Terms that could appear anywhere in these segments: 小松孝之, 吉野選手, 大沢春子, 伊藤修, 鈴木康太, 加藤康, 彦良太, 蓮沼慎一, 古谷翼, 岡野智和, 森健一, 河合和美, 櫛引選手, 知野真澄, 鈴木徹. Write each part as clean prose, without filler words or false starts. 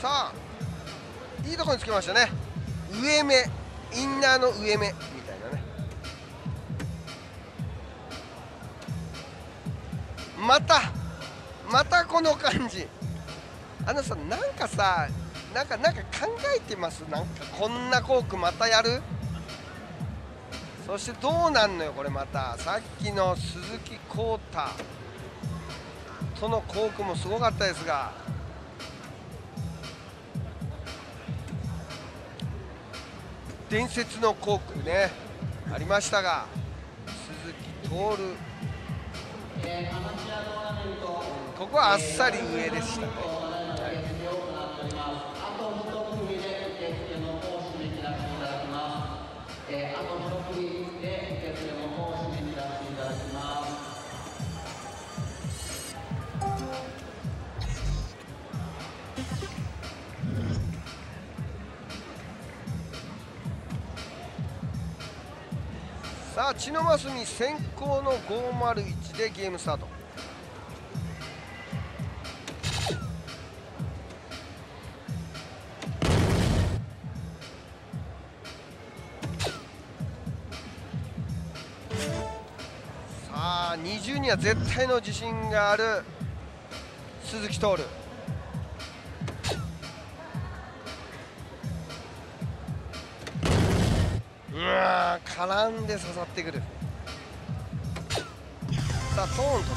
さあいいところにつけましたね。上目インナーの上目みたいなね。またこの感じ。あのさ、なんかさ、なんか考えてます。なんかこんなコークまたやる。そしてどうなんのよこれまた。さっきの鈴木康太とのコークもすごかったですが、伝説のコークねありましたが、鈴木徹、ここはあっさり上でしたね。さあ知野真澄先行の501でゲームスタート。さあ20には絶対の自信がある鈴木徹。絡んで刺さってくる。さあトーンと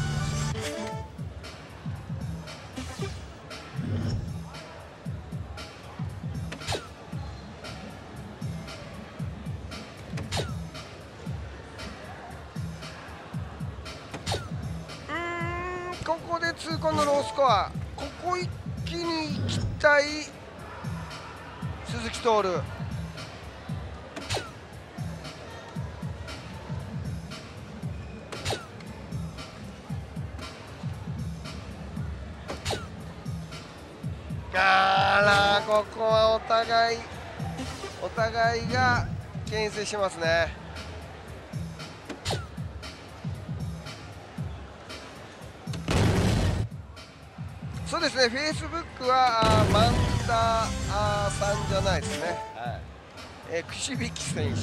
ここで痛恨のロースコア。ここ一気に行きたい鈴木徹。ここはお互いが牽制してますね。そうですね、フェイスブックはマンダーさんじゃないですね、はい、櫛引選手、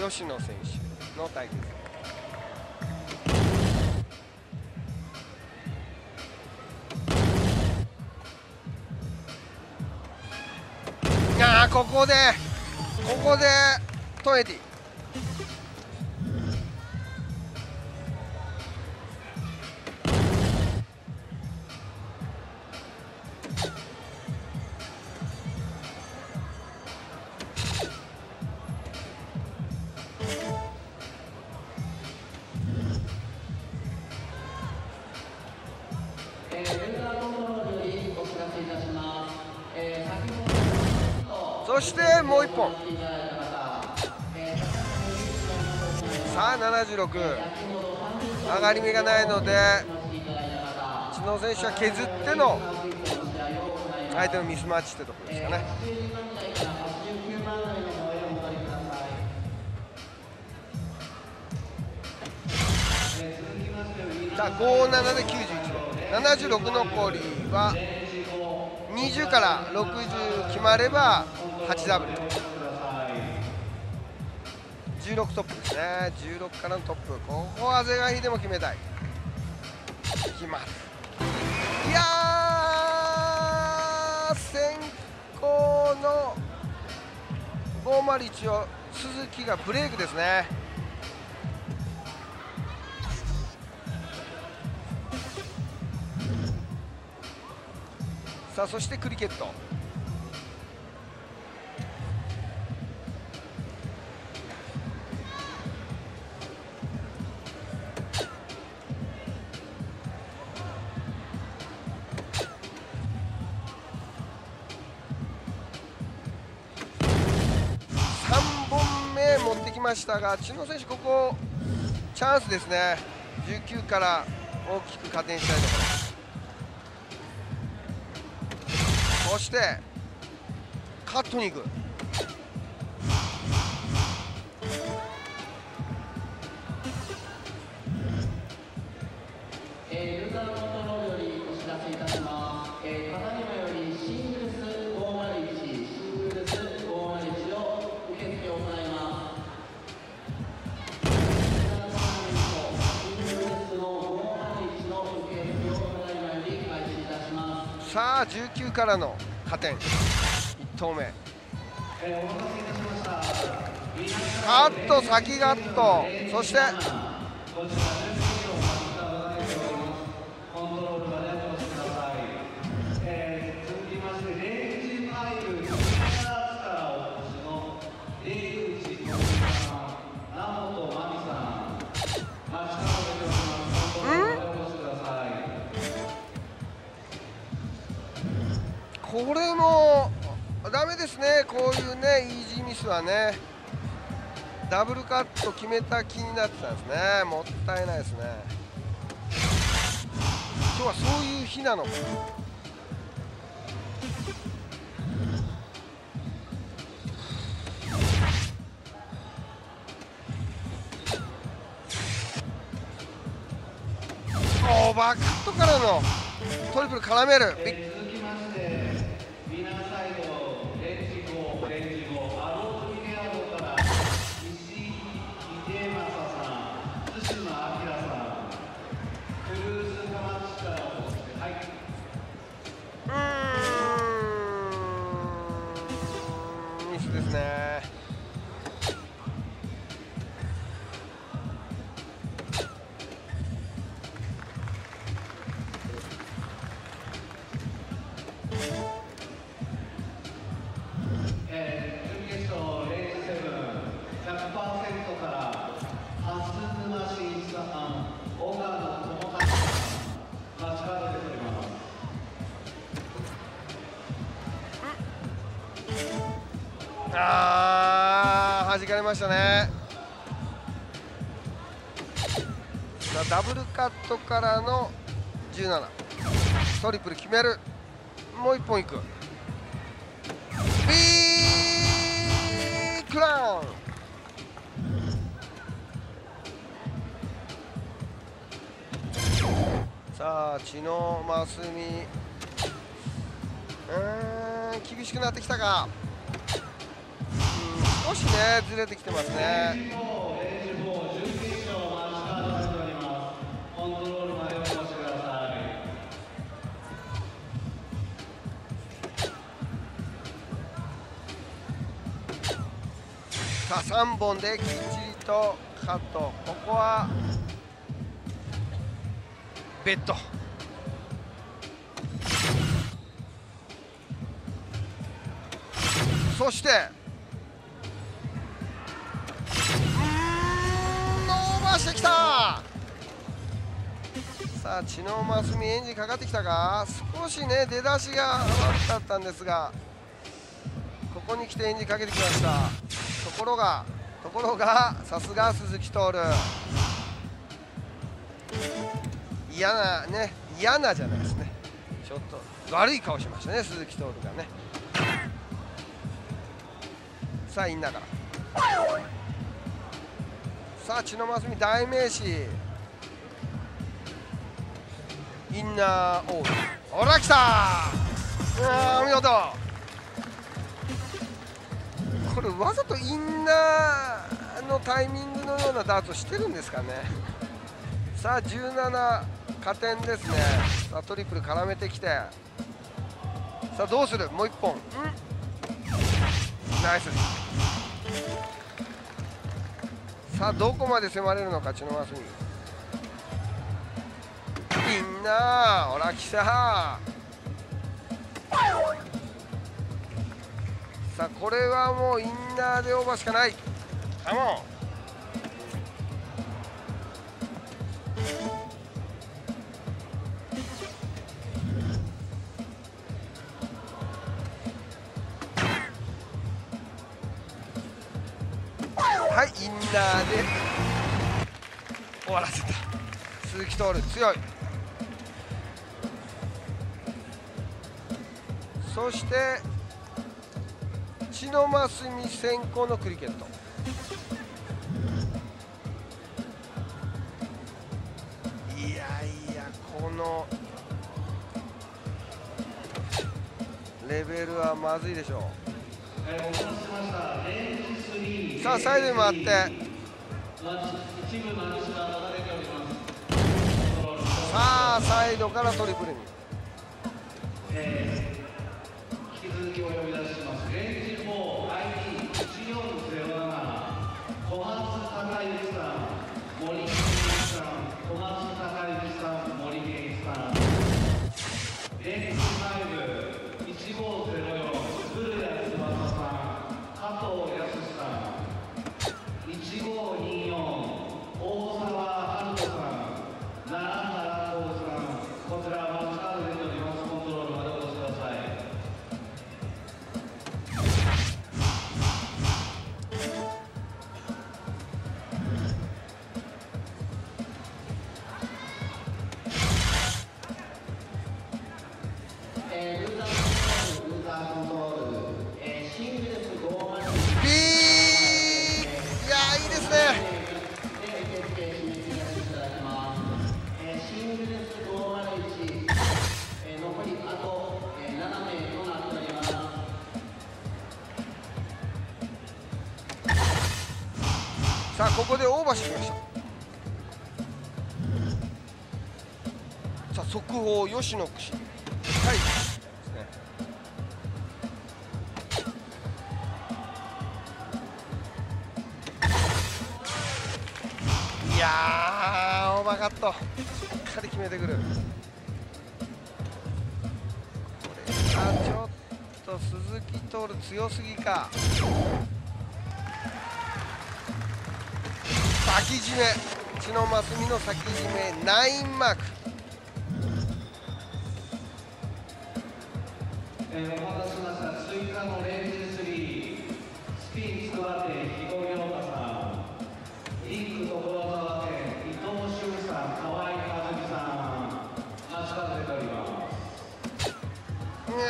吉野選手の対決。ここで20。そしてもう1本。さあ76、上がり目がないので知野選手は削っての相手のミスマッチってところですかね。さあ57で91本、76残りは20から60決まれば8ダブル、16トップですね。16からのトップ、ここは是が非でも決めたい。決まる。いやー、先行の501を鈴木がブレイクですね。さあそしてクリケット。ましたが知野選手、ここチャンスですね。19から大きく加点したいところ。そしてカットに行く。さあ19からの加点、1投目、あっと先がっと、そしてこれもダメですね、こういうねイージーミスはね。ダブルカット決めた気になってたんですね、もったいないですね。今日はそういう日なのか。おバックットからのトリプル絡める、ビッグですね。準決勝レース7、100% から蓮沼慎一さん、岡野智和さん、立川で取ります。あー、弾かれましたね。ダブルカットからの17、トリプル決める、もう1本いく、ビークラウン、さあ知野真澄、厳しくなってきたか。少しねずれてきてますね。さあ3本できっちりとカット、ここはベッド。そしてしてきた。さあ知野真澄エンジンかかってきたか、少しね出だしが悪かったんですが、ここに来てエンジンかけてきました。ところがさすが鈴木徹、嫌なね、嫌なじゃないですね、ちょっと悪い顔しましたね鈴木徹がね。さあインナーから、さあ知野真澄代名詞、インナーオール、ほら来たー、見事。これわざとインナーのタイミングのようなダーツをしてるんですかね。さあ17加点ですね。さあトリプル絡めてきて、さあどうする、もう1本、うん、ナイス。さあどこまで迫れるのか知野真澄、みんなほら来た。さあこれはもうインナーでオーバーしかない。カモン。はい、インナーで終わらせた。鈴木徹強い。そして知野真澄先行のクリケット。いやいや、このレベルはまずいでしょう。さあサイドに回って、さあサイドからトリプルに、引き続きお呼び出します。レンジ4 IT1407 小松孝之さん、森健一さん、小松孝之さん、森健一さん。レンジ51504古谷翼さん、加藤康さん。1524大沢春子さん、奈良。 さあここでオーバーしてきました。さあ速報吉野櫛対ですね。いやーオーバーカットしっかり決めてくる。これはちょっと鈴木徹強すぎか。 先締め、知野真澄の先締めナインマーク。お待たせしました。追加のレンジ3スピンスクワーテン彦良太さん、リンク所沢店伊藤修さん、河合和美さん、足掛けております。いや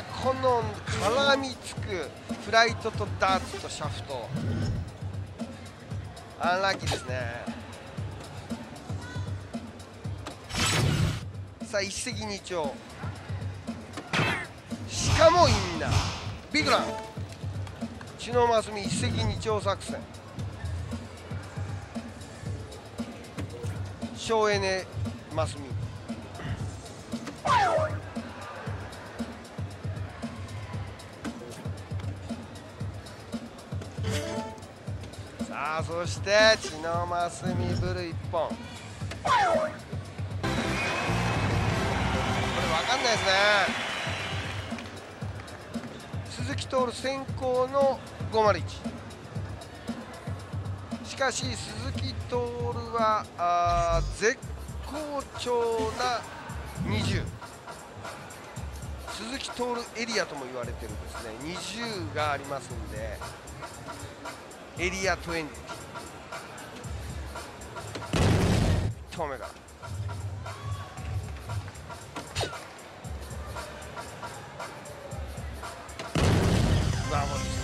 ーこの絡みつくフライトとダーツとシャフト。 アンラッキーですね。さあ一石二鳥、しかもインナービッグラン、知野真澄一石二鳥作戦。省エネ真澄、さあそして知野真澄ブル一本、これ分かんないですね。鈴木徹先行の501、しかし鈴木徹は絶好調な20、鈴木徹エリアとも言われてるんですね。20がありますんで エリア20、1投目がワンボールでした。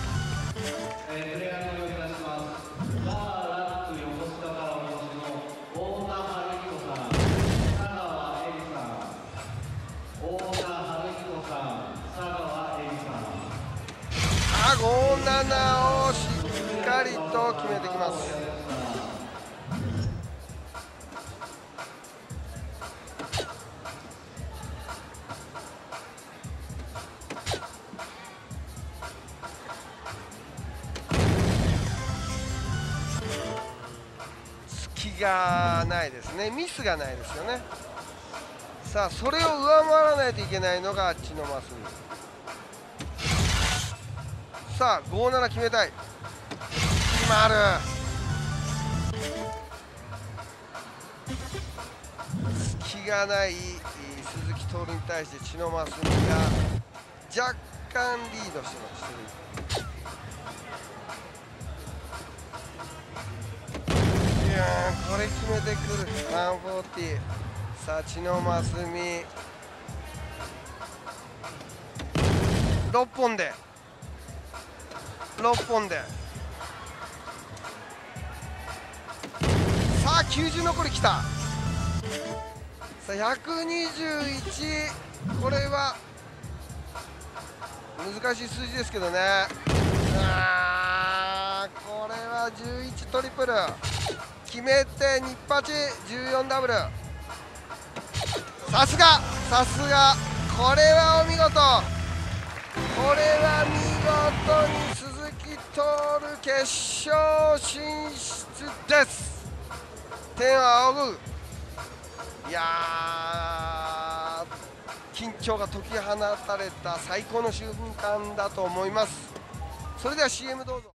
決めてきます。隙がないですね。ミスがないですよね。さあそれを上回らないといけないのが知野真澄。さあ57決めたい。 回る。隙がない鈴木徹に対して知野真澄が若干リードしてます。いやーこれ決めてくる140。さあ知野真澄6本で6本で。 さあ90残りきた。さあ121、これは難しい数字ですけどね。あーこれは11トリプル決めて日八14ダブル。さすがこれはお見事、これは見事に鈴木徹決勝進出です。天を仰ぐ。いやー、緊張が解き放たれた最高の瞬間だと思います。それでは CM どうぞ。